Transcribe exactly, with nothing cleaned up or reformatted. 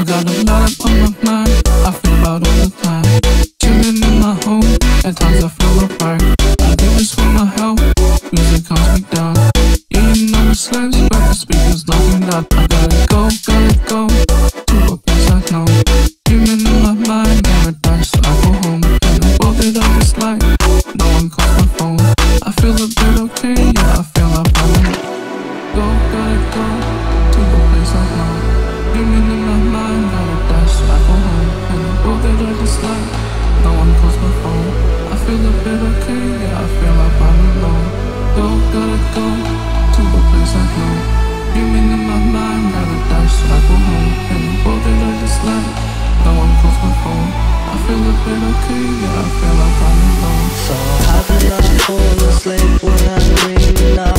I got a lot on my mind, I feel loud all the time. Chilling in my home, at times I feel apart. I do this for my health, music calms me down. Eating on the slams, but the speaker's knocking loud. I gotta go, gotta go, to a place I know. Dreaming in my mind, never dies, so I go home. And the world that I dislike, no one calls my phone. I feel a bit okay, yeah, I feel like I won't. Go, gotta go, to a place I know. Dreaming in my mind, never dies, so I go home. And the world that I dislike, no one calls my phone. I feel a bit okay, yeah, I feel like I'm alone. Go, gotta go, to a place I know. Dreaming in my mind, never dies, so I go home. And the world that I dislike, no one calls my phone. I feel a bit okay, yeah, I feel like I'm alone. So I've been up falling asleep when I dream now.